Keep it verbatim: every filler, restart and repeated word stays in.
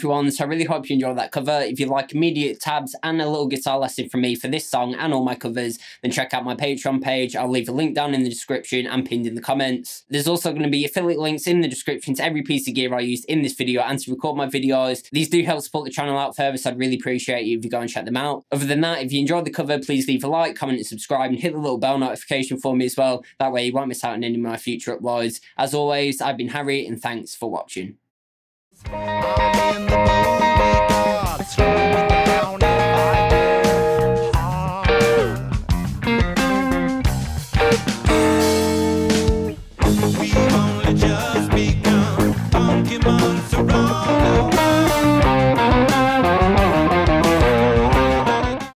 Everyone, so I really hope you enjoyed that cover. If you like immediate tabs and a little guitar lesson from me for this song and all my covers, then check out my Patreon page. I'll leave a link down in the description and pinned in the comments. There's also going to be affiliate links in the description to every piece of gear I used in this video and to record my videos. These do help support the channel out further, so I'd really appreciate it if you go and check them out. Other than that, if you enjoyed the cover, please leave a like, comment and subscribe, and hit the little bell notification for me as well. That way you won't miss out on any of my future uploads. As always, I've been Harry, and thanks for watching.